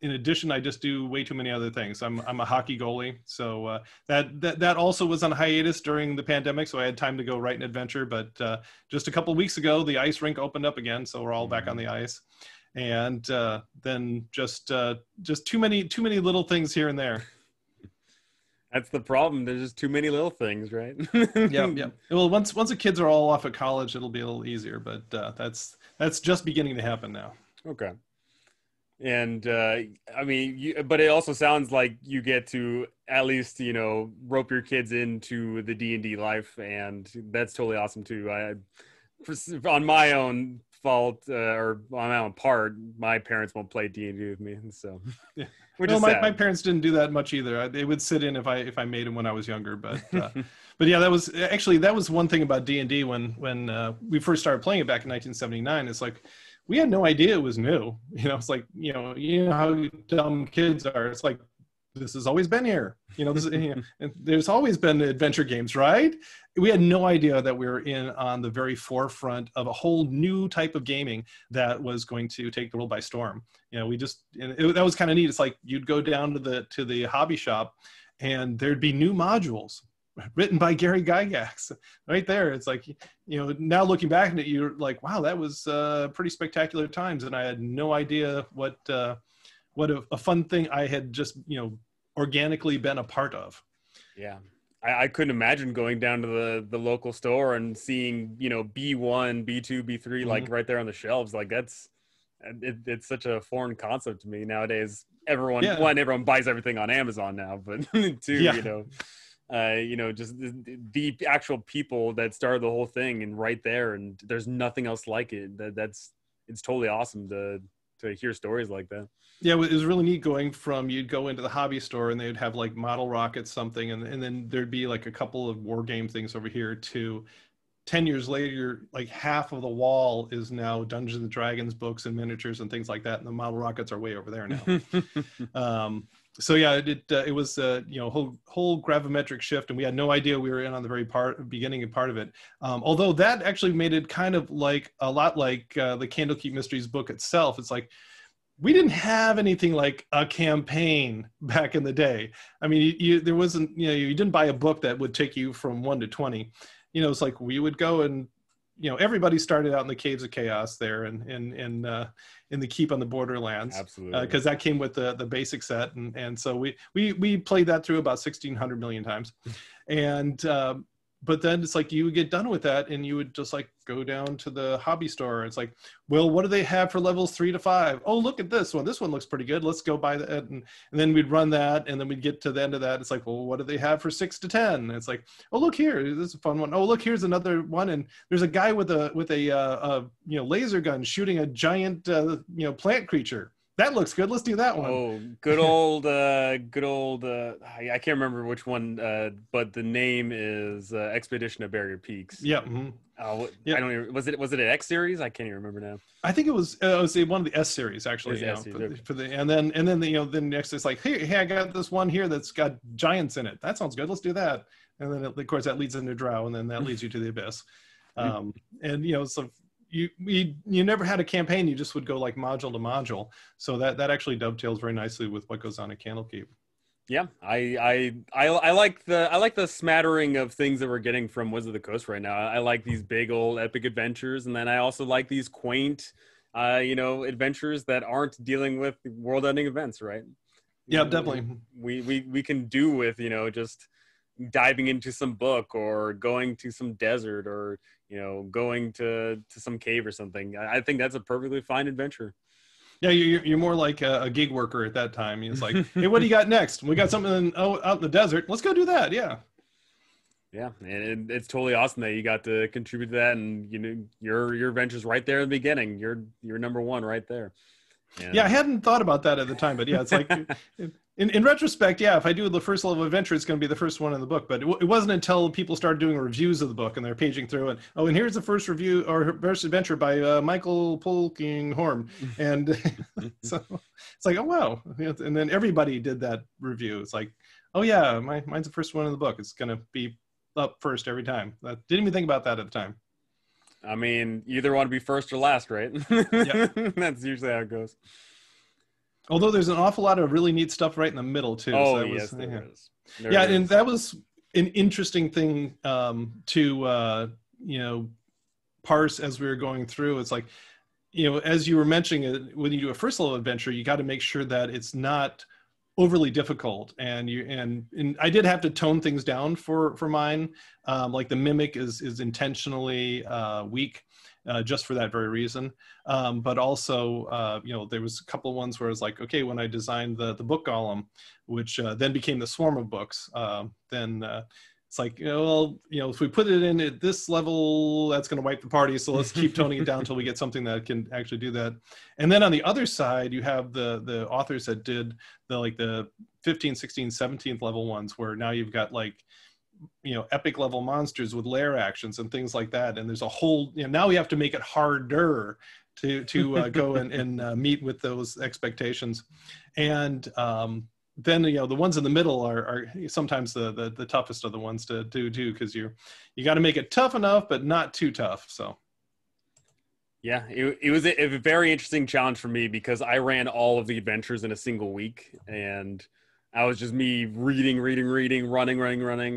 in addition, I just do way too many other things. I'm a hockey goalie, so that also was on hiatus during the pandemic, so I had time to go write an adventure. But just a couple of weeks ago, the ice rink opened up again, so we're all back on the ice. And then just too many little things here and there. That's the problem. There's just too many little things, right? Yeah. Well, once the kids are all off at college, it'll be a little easier. But that's just beginning to happen now. Okay. And but it also sounds like you get to at least rope your kids into the D&D life, and that's totally awesome too. On my own part, my parents won't play D&D with me, so which is sad. My parents didn't do that much either. They would sit in if I made them when I was younger, but but yeah, that was one thing about D&D when we first started playing it back in 1979. It's like, we had no idea it was new. It's like, you know how dumb kids are. It's like, this has always been here. And there's always been adventure games, right? We had no idea that we were on the very forefront of a whole new type of gaming that was going to take the world by storm. That was kind of neat. It's like you'd go down to the hobby shop, and there'd be new modules written by Gary Gygax right there. It's like, now looking back at it, you're like, wow, that was pretty spectacular times. And I had no idea what a fun thing I had just, organically been a part of. Yeah. I couldn't imagine going down to the local store and seeing, B1, B2, B3, like right there on the shelves. Like it's such a foreign concept to me nowadays. Everyone buys everything on Amazon now, but just the actual people that started the whole thing and right there, and there's nothing else like it. It's totally awesome to hear stories like that. Yeah, it was really neat you'd go into the hobby store and they'd have like model rockets, something, and then there'd be like a couple of war game things over here too. 10 years later, like half of the wall is now Dungeons and Dragons books and miniatures and things like that, and the model rockets are way over there now. So yeah, it was whole gravimetric shift, and we had no idea we were in on the very beginning part of it. Although that actually made it kind of like a lot like the Candlekeep Mysteries book itself. It's like we didn't have anything like a campaign back in the day. I mean, there wasn't you didn't buy a book that would take you from 1 to 20. It's like we would go and. Everybody started out in the Caves of Chaos there and in the Keep on the Borderlands. Absolutely. Because that came with the basic set. And so we played that through about 1,600 million times. And, but then it's like you would get done with that and you would just like go down to the hobby store. It's like, well, what do they have for levels 3 to 5? Oh, look at this one. This one looks pretty good. Let's go buy that. And then we'd run that. And then we'd get to the end of that. It's like, well, what do they have for 6 to 10? And it's like, oh, look here. This is a fun one. Oh, look, here's another one. And there's a guy with a laser gun shooting a giant, plant creature. That looks good. Let's do that one. Oh, good old. I can't remember which one, but the name is Expedition to Barrier Peaks. Yeah. Mm-hmm. I don't even, was it an X series? I can't even remember now. I think it was one of the S series actually. Yeah. Then next it's like, hey, I got this one here that's got giants in it. That sounds good. Let's do that. And then of course that leads into Drow, and then that leads you to the Abyss. And so. you never had a campaign. You just would go like module to module. So that actually dovetails very nicely with what goes on at Candlekeep. Yeah, I like the smattering of things that we're getting from Wizards of the Coast right now. I like these big old epic adventures, and then I also like these quaint, adventures that aren't dealing with world-ending events, right? Yeah, definitely. We can do with just diving into some book or going to some desert or going to some cave or something. I think that's a perfectly fine adventure. Yeah, you're more like a gig worker at that time. It's like, hey, what do you got next? We got something out in the desert. Let's go do that. Yeah. Yeah, and it's totally awesome that you got to contribute to that, and your adventure's right there in the beginning. You're number one right there. Yeah. Yeah, I hadn't thought about that at the time, but yeah, it's like in retrospect, yeah, if I do the first level adventure, it's going to be the first one in the book. But it wasn't until people started doing reviews of the book and they're paging through and, oh, and here's the first review or first adventure by Michael Polkinghorn. And so it's like, oh, wow. And then everybody did that review. It's like, oh, yeah, mine's the first one in the book. It's going to be up first every time. I didn't even think about that at the time. I mean, you either want to be first or last, right? Yep. That's usually how it goes. Although there's an awful lot of really neat stuff right in the middle, too. Oh, so yes, there is. And that was an interesting thing to parse as we were going through. It's like, as you were mentioning it, when you do a first level adventure, you got to make sure that it's not overly difficult, and I did have to tone things down for mine. Like the mimic is intentionally weak, just for that very reason. But also, there was a couple of ones where I was like, okay, when I designed the book golem, which then became the swarm of books, then it's like, if we put it in at this level, that's going to wipe the party. So let's keep toning it down until we get something that can actually do that. And then on the other side, you have the authors that did the 15th, 16th, 17th level ones, where now you've got epic level monsters with lair actions and things like that. And there's a whole, now we have to make it harder to go and meet with those expectations. And, then the ones in the middle are sometimes the toughest of the ones to do too, because you got to make it tough enough but not too tough. So yeah, it was a very interesting challenge for me, because I ran all of the adventures in a single week, and I was just me reading, running,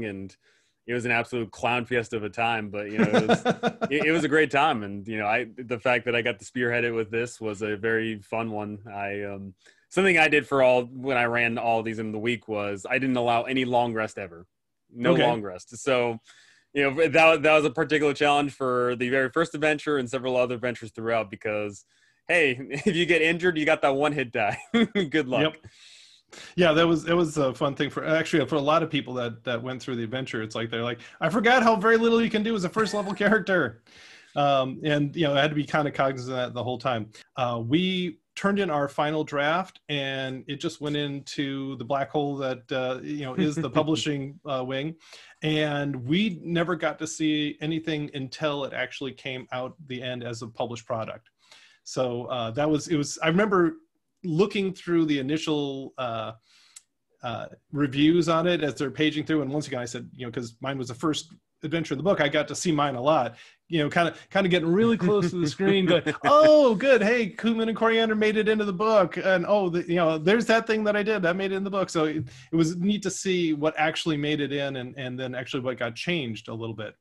and it was an absolute clown fiesta of a time. But it was, it was a great time, and the fact that I got to spearhead it with this was a very fun one. Something I did when I ran all these in the week was I didn't allow any long rest ever. No okay. Long rest. So, that was a particular challenge for the very first adventure and several other adventures throughout, because, hey, if you get injured, you got that one hit die. Good luck. Yep. Yeah, that was a fun thing for a lot of people that went through the adventure. It's like, they're like, I forgot how very little you can do as a first level character. And, I had to be kind of cognizant of that the whole time. We turned in our final draft, and it just went into the black hole that is the publishing wing, and we never got to see anything until it actually came out the end as a published product. So I remember looking through the initial reviews on it as they're paging through, and once again I said, because mine was the first adventure in the book, I got to see mine a lot, kind of getting really close to the screen going, oh good, hey, Cumin and Coriander made it into the book, and oh, there's that thing that I did that made it in the book. So it was neat to see what actually made it in, and then actually what got changed a little bit.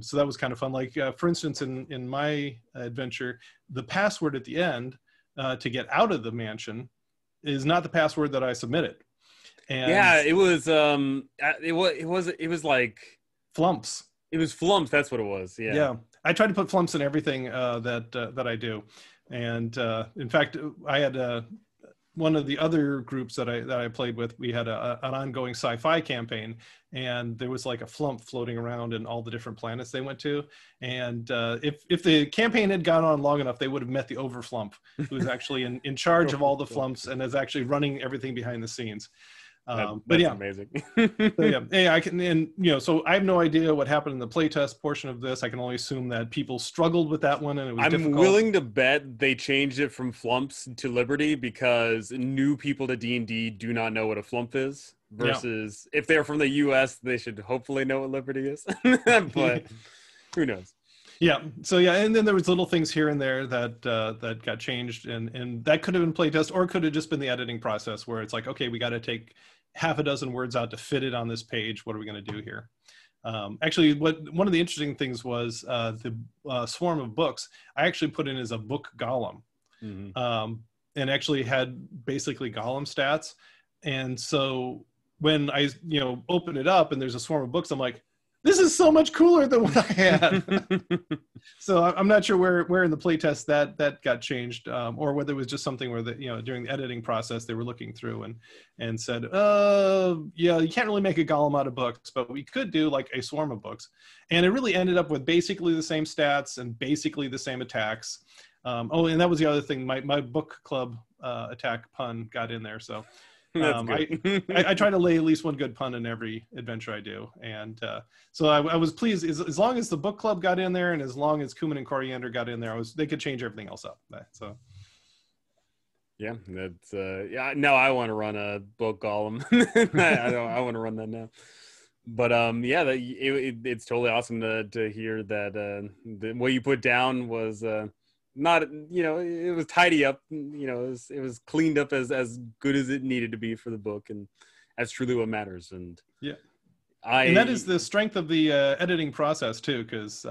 So that was kind of fun. Like for instance, in my adventure, the password at the end to get out of the mansion is not the password that I submitted. And yeah, it was like Flumps. It was Flumps. That's what it was. Yeah. Yeah. I tried to put Flumps in everything that I do, and in fact, I had one of the other groups that I played with. We had an ongoing sci-fi campaign, and there was like a Flump floating around in all the different planets they went to. And if the campaign had gone on long enough, they would have met the Overflump, who is actually in charge of all the Flumps and is actually running everything behind the scenes. But yeah, amazing. So yeah, I can, and so I have no idea what happened in the playtest portion of this. I can only assume that people struggled with that one, and it was difficult. I'm willing to bet they changed it from Flumps to Liberty, because new people to D&D do not know what a Flump is, versus if they're from the U.S., they should hopefully know what Liberty is. But who knows? Yeah. So yeah, and then there was little things here and there that that got changed, and that could have been playtest, or it could have just been the editing process where it's like, okay, we got to take half a dozen words out to fit it on this page. What are we going to do here? Actually, one of the interesting things was the swarm of books I actually put in as a book golem, mm-hmm. And actually had basically golem stats. And so when I open it up and there's a swarm of books, I'm like, this is so much cooler than what I had. So I'm not sure where in the playtest that got changed, or whether it was just something where during the editing process they were looking through and said, yeah, you can't really make a golem out of books, but we could do like a swarm of books, and it really ended up with basically the same stats and basically the same attacks. Oh, and that was the other thing. My book club attack pun got in there, so. I try to lay at least one good pun in every adventure I do, and so I was pleased as long as the book club got in there, and as long as Cumin and Coriander got in there, they could change everything else up. So yeah, that's yeah. Now I want to run a book golem. I want to run that now. But yeah, it's totally awesome to hear that what you put down was. Not it was tidy up, it was cleaned up as good as it needed to be for the book, and that's truly what matters. And yeah, and that is the strength of the editing process too, because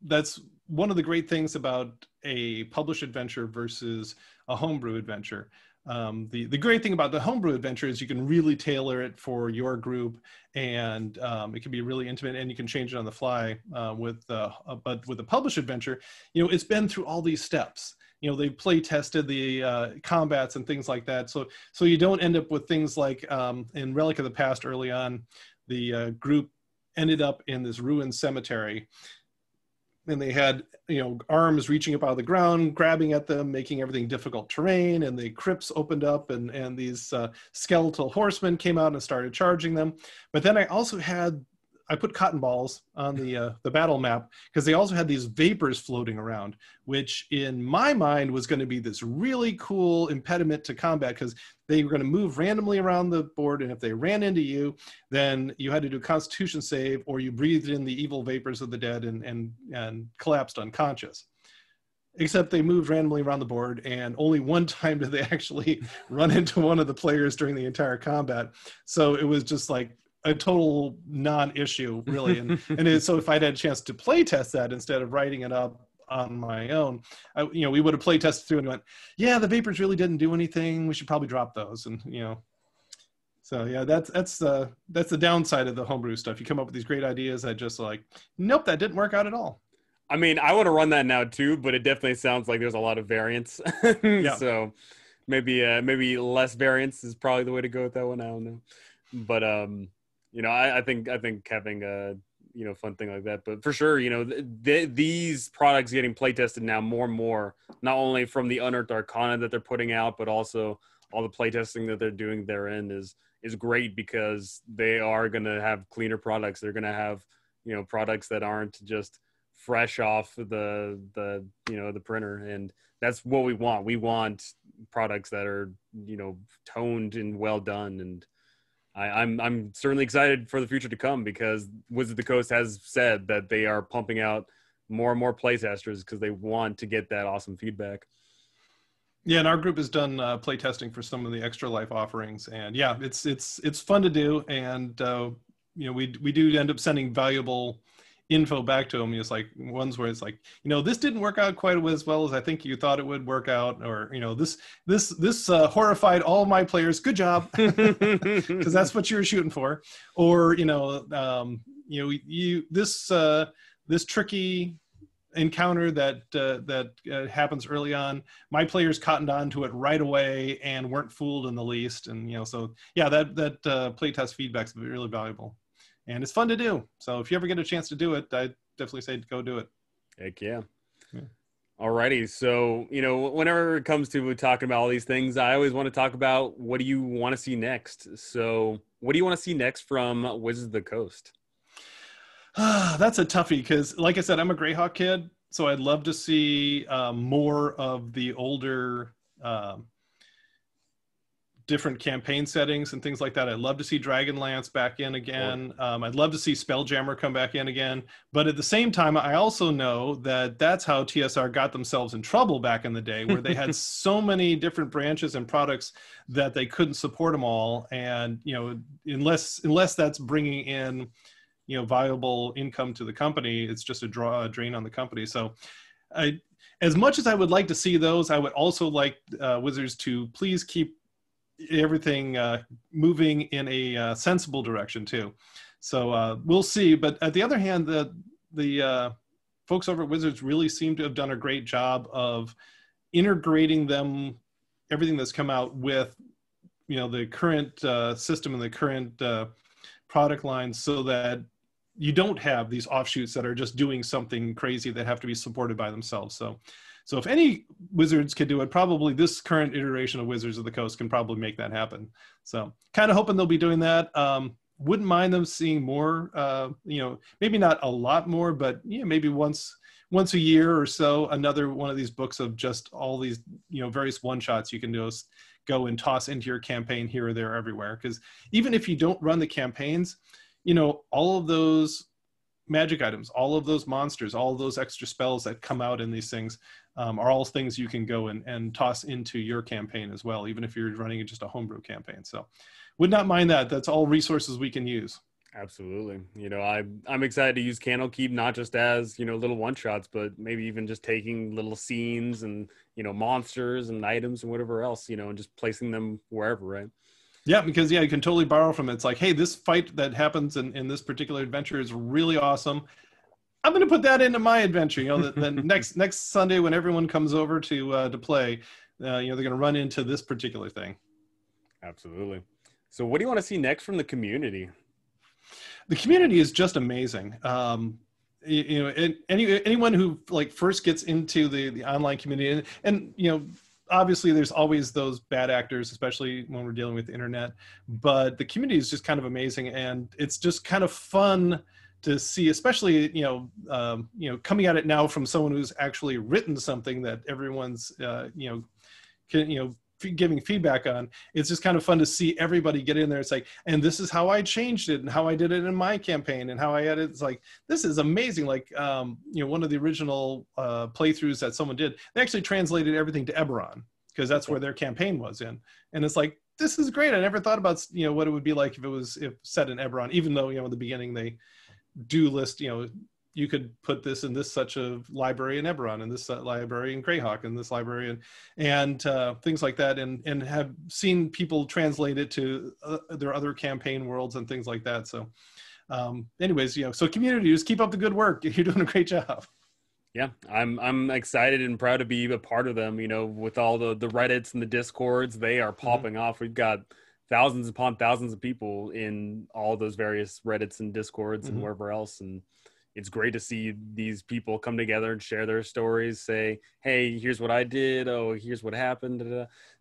that's one of the great things about a published adventure versus a homebrew adventure. The great thing about the homebrew adventure is you can really tailor it for your group, and it can be really intimate, and you can change it on the fly. But with a published adventure, it's been through all these steps. They play tested the combats and things like that, so you don't end up with things like in Relic of the Past early on, the group ended up in this ruined cemetery. And they had, arms reaching up out of the ground, grabbing at them, making everything difficult terrain. And the crypts opened up, and these skeletal horsemen came out and started charging them. But then I put cotton balls on the battle map, because they also had these vapors floating around, which in my mind was going to be this really cool impediment to combat, because they were going to move randomly around the board, and if they ran into you, then you had to do a constitution save, or you breathed in the evil vapors of the dead and collapsed unconscious. Except they moved randomly around the board, and only one time did they actually run into one of the players during the entire combat. So it was just like a total non-issue, really. So if I'd had a chance to play test that instead of writing it up on my own, we would have play tested through and went, yeah, the vapors really didn't do anything. We should probably drop those. And, so yeah, that's the downside of the homebrew stuff. You come up with these great ideas that just like, nope, that didn't work out at all. I mean, I would have run that now too, but it definitely sounds like there's a lot of variance. Yeah. So maybe less variance is probably the way to go with that one. I don't know. But, I think having a fun thing like that, but for sure, these products getting play tested now more and more, not only from the Unearthed Arcana that they're putting out, but also all the play testing that they're doing therein is great, because they are going to have cleaner products. They're going to have products that aren't just fresh off the the printer, and that's what we want. We want products that are toned and well done, and I'm certainly excited for the future to come, because Wizards of the Coast has said that they are pumping out more and more playtesters because they want to get that awesome feedback. Yeah, and our group has done playtesting for some of the Extra Life offerings, and yeah, it's fun to do, and we do end up sending valuable info back to them. It's like ones where it's like, this didn't work out quite as well as I think you thought it would work out, or this horrified all my players. Good job, because that's what you were shooting for. Or this tricky encounter that happens early on, my players cottoned on to it right away and weren't fooled in the least. And so yeah, that playtest feedback's really valuable. And it's fun to do. So if you ever get a chance to do it, I definitely say go do it. Heck yeah. Alrighty. So, whenever it comes to talking about all these things, I always want to talk about what do you want to see next? So what do you want to see next from Wizards of the Coast? That's a toughie, because like I said, I'm a Greyhawk kid. So I'd love to see more of the older different campaign settings and things like that. I'd love to see Dragonlance back in again. I'd love to see Spelljammer come back in again. But at the same time, I also know that that's how TSR got themselves in trouble back in the day, where they had so many different branches and products that they couldn't support them all. And, you know, unless that's bringing in, you know, viable income to the company, it's just a drain on the company. So as much as I would like to see those, I would also like Wizards to please keep everything moving in a sensible direction too. So we'll see. But at the other hand, the folks over at Wizards really seem to have done a great job of integrating them, everything that's come out with, you know, the current system and the current product lines, so that you don't have these offshoots that are just doing something crazy that have to be supported by themselves. So if any Wizards could do it, probably this current iteration of Wizards of the Coast can probably make that happen. So kind of hoping they'll be doing that. Wouldn't mind them seeing more, you know, maybe not a lot more, but yeah, maybe once a year or so, another one of these books of just all these, you know, various one-shots you can just go and toss into your campaign here or there, everywhere. Because even if you don't run the campaigns, you know, all of those magic items, all of those monsters, all of those extra spells that come out in these things are all things you can go and toss into your campaign as well, even if you're running just a homebrew campaign. So would not mind that. That's all resources we can use. Absolutely. You know, I'm excited to use Candlekeep, not just as, you know, little one-shots, but maybe even just taking little scenes and, you know, monsters and items and whatever else, you know, and just placing them wherever, right? Yeah, because, yeah, you can totally borrow from it. It's like, hey, this fight that happens in this particular adventure is really awesome. I'm going to put that into my adventure. You know, the next Sunday when everyone comes over to play, you know, they're going to run into this particular thing. Absolutely. So what do you want to see next from the community? The community is just amazing. You know, and anyone who, like, first gets into the online community and, you know, obviously there's always those bad actors, especially when we're dealing with the internet, but the community is just kind of amazing. And it's just kind of fun to see, especially, you know, coming at it now from someone who's actually written something that everyone's, giving feedback on. It's just kind of fun to see everybody get in there. It's like, and this is how I changed it and how I did it in my campaign and how I added. It's like, this is amazing. Like, you know, one of the original playthroughs that someone did, they actually translated everything to Eberron because that's where their campaign was in. And it's like, this is great. I never thought about, you know, what it would be like if it was set in Eberron, even though, you know, in the beginning they do list, you know, you could put this in this such a library in Eberron and this library in Greyhawk and this library and things like that, and have seen people translate it to their other campaign worlds and things like that. So anyways, you know, so community, just keep up the good work. You're doing a great job. Yeah, I'm excited and proud to be a part of them, you know, with all the Reddits and the Discords. They are popping off. We've got thousands upon thousands of people in all those various Reddits and Discords and wherever else, and it's great to see these people come together and share their stories, say, hey, here's what I did. Oh, here's what happened,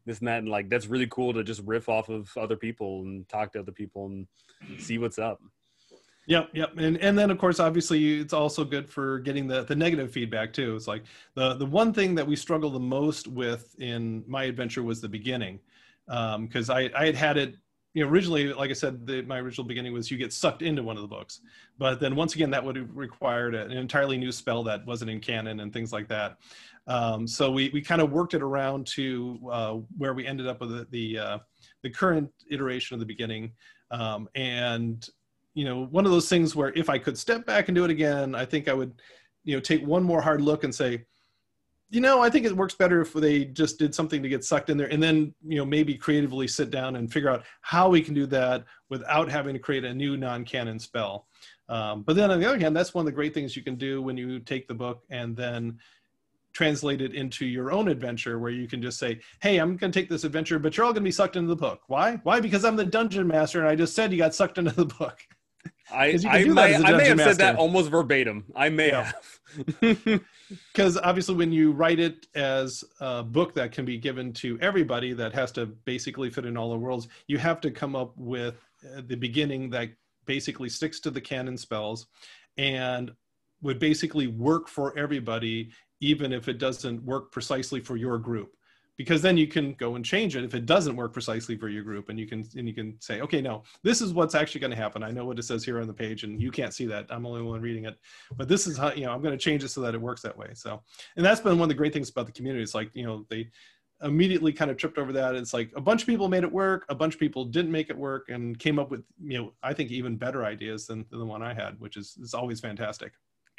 this and that. And like, that's really cool to just riff off of other people and talk to other people and see what's up. Yep. And then of course, obviously it's also good for getting the negative feedback too. It's like the one thing that we struggle the most with in my adventure was the beginning. Cause I had it, you know, originally, like I said, my original beginning was you get sucked into one of the books. But then once again, that would have required an entirely new spell that wasn't in canon and things like that. So we kind of worked it around to where we ended up with the current iteration of the beginning. And, you know, one of those things where if I could step back and do it again, I think I would, you know, take one more hard look and say, you know, I think it works better if they just did something to get sucked in there, and then, you know, maybe creatively sit down and figure out how we can do that without having to create a new non-canon spell. But then on the other hand, that's one of the great things you can do when you take the book and then translate it into your own adventure, where you can just say, hey, I'm going to take this adventure, but you're all going to be sucked into the book. Why? Why? Because I'm the dungeon master and I just said you got sucked into the book. I may have said that almost verbatim. I may have. Because obviously when you write it as a book that can be given to everybody that has to basically fit in all the worlds, you have to come up with the beginning that basically sticks to the canon spells and would basically work for everybody, even if it doesn't work precisely for your group. because then you can go and change it if it doesn't work precisely for your group, and you can say, okay, no, this is what's actually going to happen. I know what it says here on the page, and you can't see that. I'm the only one reading it, but this is how, you know, I'm going to change it so that it works that way. So, and that's been one of the great things about the community. It's like, you know, they immediately kind of tripped over that. It's like a bunch of people made it work, a bunch of people didn't make it work, and came up with, you know, I think even better ideas than the one I had, which is, it's always fantastic.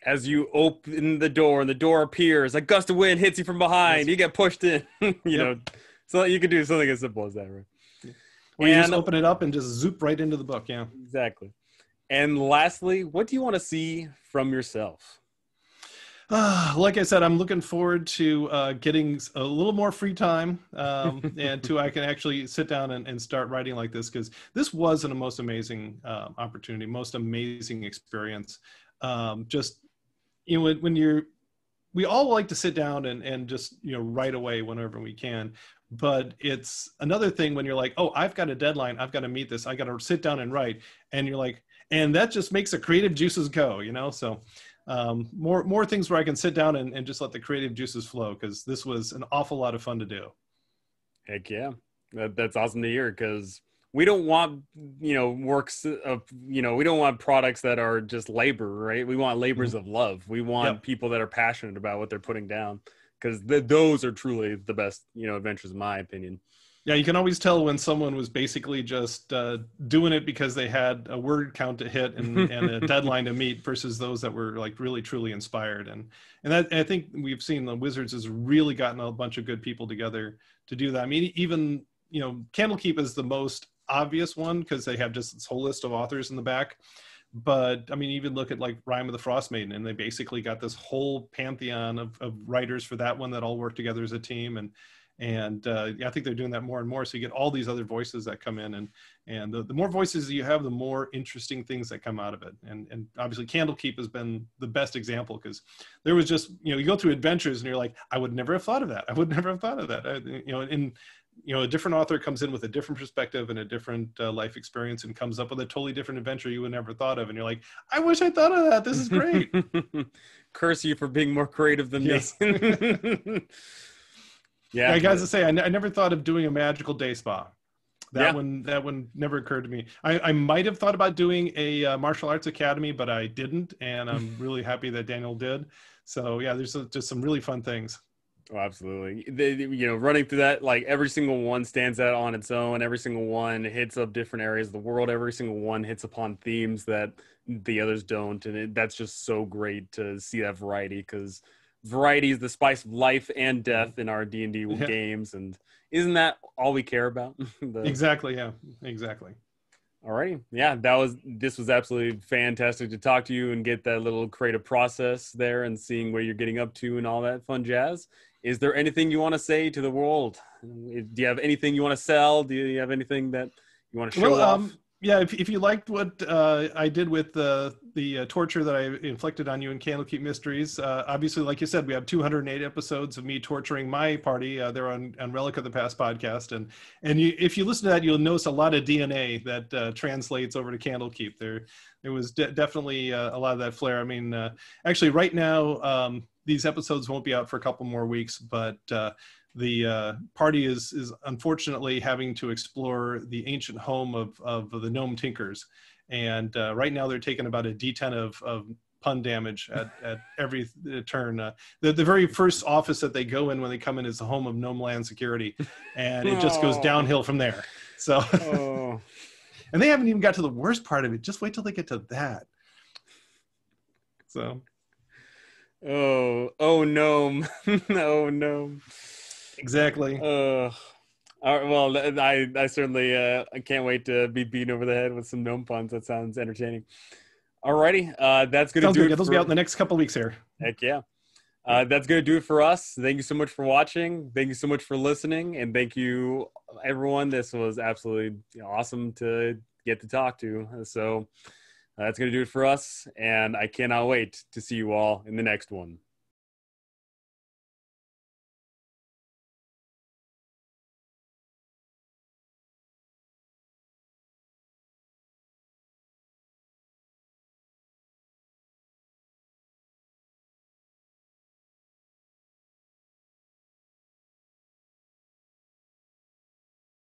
As you open the door and the door appears, a gust of wind hits you from behind, you get pushed in, you know, so you could do something as simple as that, right? Yeah. Or you just open it up and just zoop right into the book. Yeah, exactly. And lastly, what do you want to see from yourself? Like I said, I'm looking forward to getting a little more free time and I can actually sit down and start writing like this, because this was the most amazing opportunity, most amazing experience. Just, you know, when you're, we all like to sit down and just, you know, write away whenever we can. But it's another thing when you're like, oh, I've got a deadline, I've got to meet this, I got to sit down and write. And you're like, and that just makes the creative juices go, you know? So more things where I can sit down and just let the creative juices flow, because this was an awful lot of fun to do. Heck yeah. That's awesome to hear, because we don't want, you know, works of, you know, we don't want products that are just labor, right? We want labors of love. We want people that are passionate about what they're putting down, because those are truly the best, you know, adventures, in my opinion. Yeah, you can always tell when someone was basically just doing it because they had a word count to hit and a deadline to meet, versus those that were like really truly inspired. And I think we've seen the Wizards has really gotten a bunch of good people together to do that. I mean, even, you know, Candlekeep is the most obvious one, because they have just this whole list of authors in the back. But I mean, even look at like Rime of the Frostmaiden, and they basically got this whole pantheon of writers for that one that all work together as a team. And I think they're doing that more and more. So you get all these other voices that come in, and the more voices you have, the more interesting things that come out of it. And obviously Candlekeep has been the best example, because there was just, you know, you go through adventures and you're like, I would never have thought of that. I would never have thought of that. You know, a different author comes in with a different perspective and a different life experience, and comes up with a totally different adventure you would never thought of. And you're like, I wish I thought of that. This is great. Curse you for being more creative than me. Yeah, I got to say, I never thought of doing a magical day spa. That one never occurred to me. I might have thought about doing a martial arts academy, but I didn't. And I'm really happy that Daniel did. So yeah, there's just some really fun things. Oh, absolutely. You know, running through that, like every single one stands out on its own. Every single one hits up different areas of the world. Every single one hits upon themes that the others don't. And that's just so great to see that variety, because variety is the spice of life and death in our D&D games. And isn't that all we care about? Exactly. Yeah, exactly. All right. Yeah, this was absolutely fantastic to talk to you and get that little creative process there and seeing where you're getting up to and all that fun jazz. Is there anything you want to say to the world? Do you have anything you want to sell? Do you have anything that you want to show off? Yeah, if you liked what I did with the torture that I inflicted on you in Candlekeep Mysteries, obviously, like you said, we have 208 episodes of me torturing my party. They're on Relic of the Past podcast. And if you listen to that, you'll notice a lot of DNA that translates over to Candlekeep. There was definitely a lot of that flair. I mean, actually, right now, these episodes won't be out for a couple more weeks, but the party is unfortunately having to explore the ancient home of the gnome tinkers. And right now they're taking about a D10 of pun damage at every turn. The very first office that they go in when they come in is the home of Gnome Land Security. And it just goes downhill from there. So, and they haven't even got to the worst part of it. Just wait till they get to that. So. Oh, gnome. Oh, gnome. Exactly. All right, well, I certainly I can't wait to be beaten over the head with some gnome puns. That sounds entertaining. Alrighty, that's going to do it. Those will be out in the next couple of weeks here. Heck yeah. That's going to do it for us. Thank you so much for watching. Thank you so much for listening. And thank you, everyone. This was absolutely awesome to get to talk to. So that's going to do it for us. And I cannot wait to see you all in the next one.